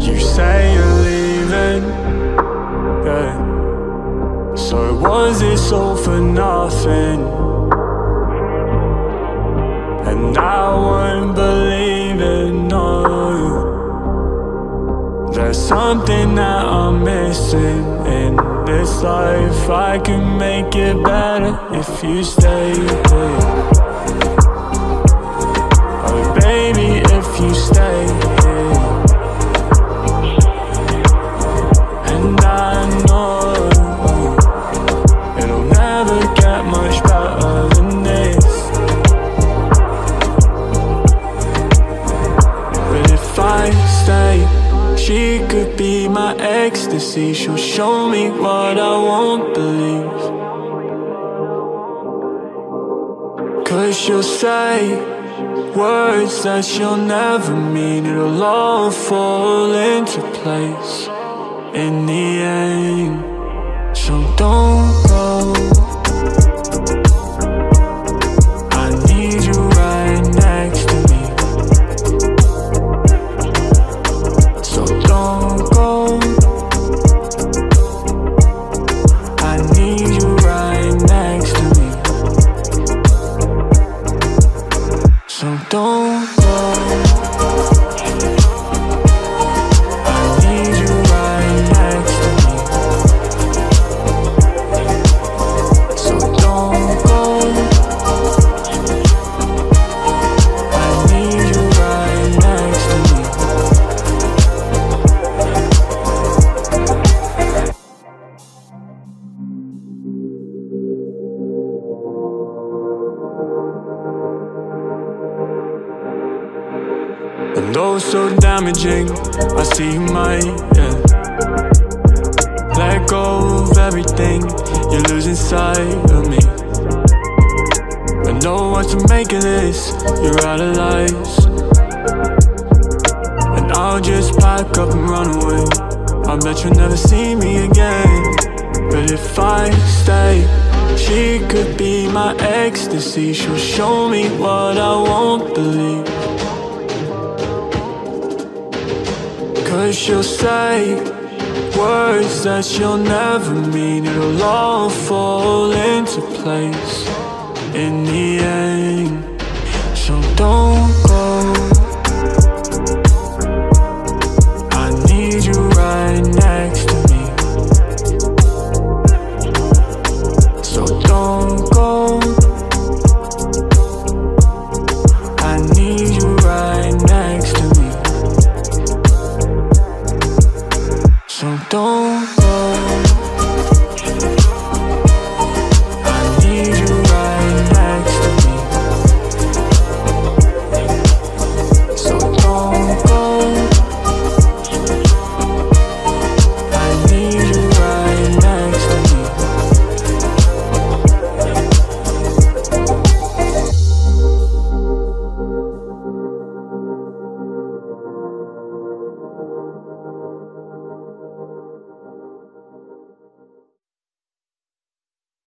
You say you're leaving, yeah. So was this all for nothing? And I won't believe it, no. There's something that I'm missing in this life. I can make it better if you stay here. Oh baby, if you stay here. She could be my ecstasy. She'll show me what I won't believe. Cause she'll say words that she'll never mean. It'll all fall into place in the end. So don't go, I need you right next to me. Though so damaging, I see you might, yeah. Let go of everything, you're losing sight of me. I know what to make of this, you're out of lies. And I'll just pack up and run away. I bet you'll never see me again. But if I stay, she could be my ecstasy. She'll show me what I won't believe. Cause she'll say words that she'll never mean. It'll all fall into place in the end. So don't go, I need you right next to me. So don't go, I need you right next to me. So don't